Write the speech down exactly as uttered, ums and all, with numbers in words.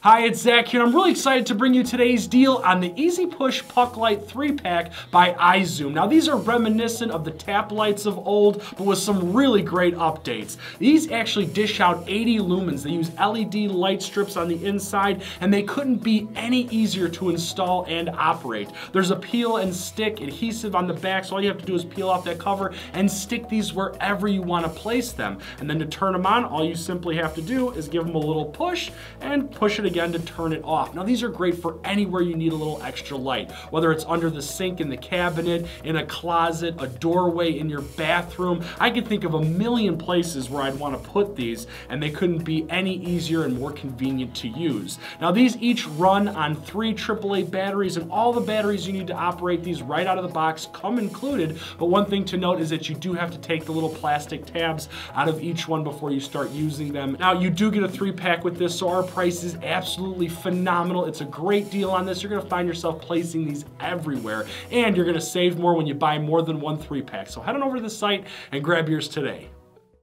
Hi, it's Zach here, and I'm really excited to bring you today's deal on the Easy Push Puck Light three pack by iZoom. Now, these are reminiscent of the tap lights of old, but with some really great updates. These actually dish out eighty lumens. They use L E D light strips on the inside, and they couldn't be any easier to install and operate. There's a peel and stick adhesive on the back, so all you have to do is peel off that cover and stick these wherever you want to place them. And then to turn them on, all you simply have to do is give them a little push and push it again to turn it off. Now, these are great for anywhere you need a little extra light, whether it's under the sink, in the cabinet, in a closet, a doorway, in your bathroom. I could think of a million places where I'd want to put these, and they couldn't be any easier and more convenient to use. Now, these each run on three triple A batteries, and all the batteries you need to operate these right out of the box come included, but one thing to note is that you do have to take the little plastic tabs out of each one before you start using them. Now, you do get a three pack with this, so our price is absolutely phenomenal. It's a great deal on this. You're going to find yourself placing these everywhere, and you're going to save more when you buy more than one three pack. So head on over to the site and grab yours today.